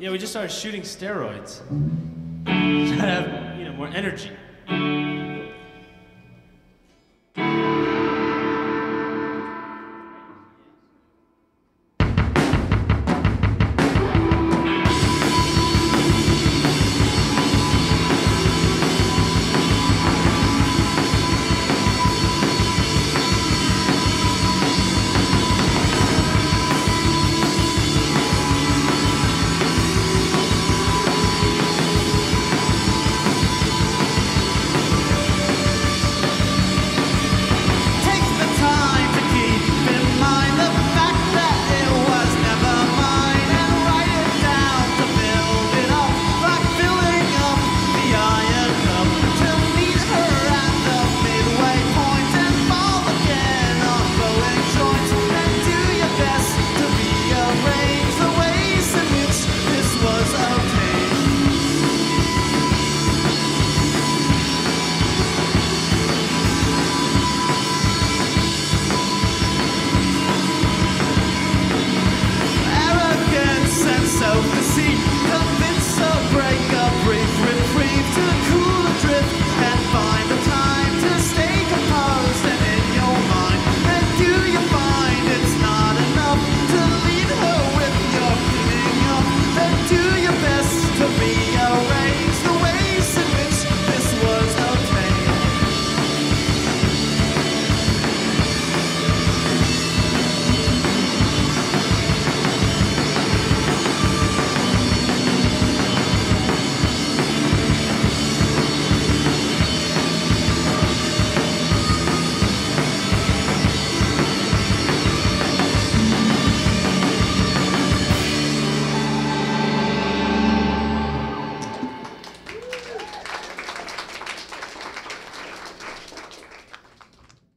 Yeah, we just started shooting steroids to have, you know, more energy.